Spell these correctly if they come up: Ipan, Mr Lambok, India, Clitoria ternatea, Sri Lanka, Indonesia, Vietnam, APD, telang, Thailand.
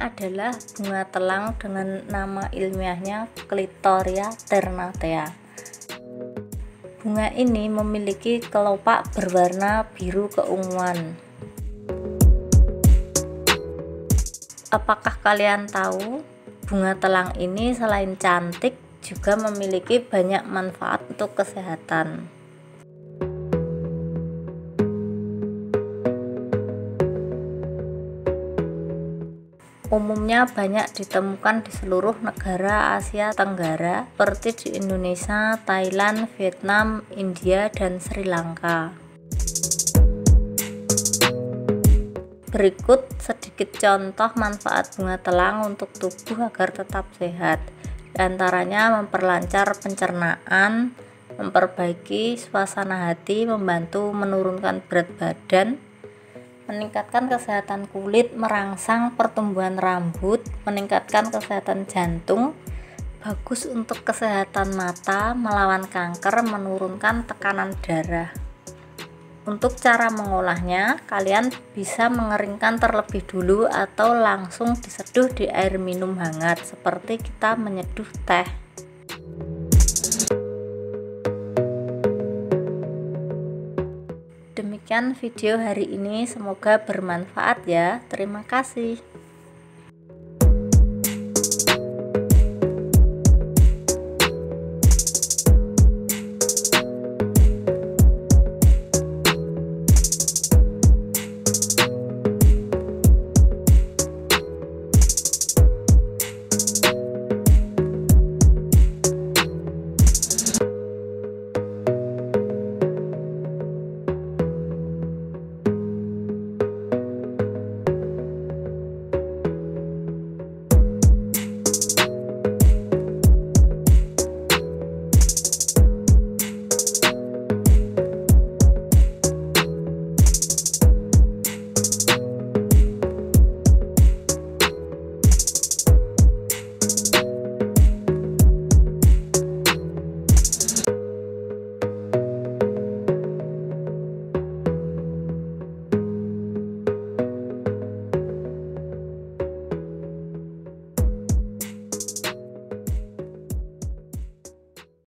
adalah bunga telang dengan nama ilmiahnya Clitoria ternatea. Bunga ini memiliki kelopak berwarna biru keunguan. Apakah kalian tahu, bunga telang ini selain cantik juga memiliki banyak manfaat untuk kesehatan. Umumnya banyak ditemukan di seluruh negara Asia Tenggara seperti di Indonesia, Thailand, Vietnam, India, dan Sri Lanka. Berikut sedikit contoh manfaat bunga telang untuk tubuh agar tetap sehat. Di antaranya memperlancar pencernaan, memperbaiki suasana hati, membantu menurunkan berat badan, meningkatkan kesehatan kulit, merangsang pertumbuhan rambut, meningkatkan kesehatan jantung, bagus untuk kesehatan mata, melawan kanker, menurunkan tekanan darah. Untuk cara mengolahnya, kalian bisa mengeringkan terlebih dulu atau langsung diseduh di air minum hangat seperti kita menyeduh teh. Demikian video hari ini, semoga bermanfaat ya. Terima kasih.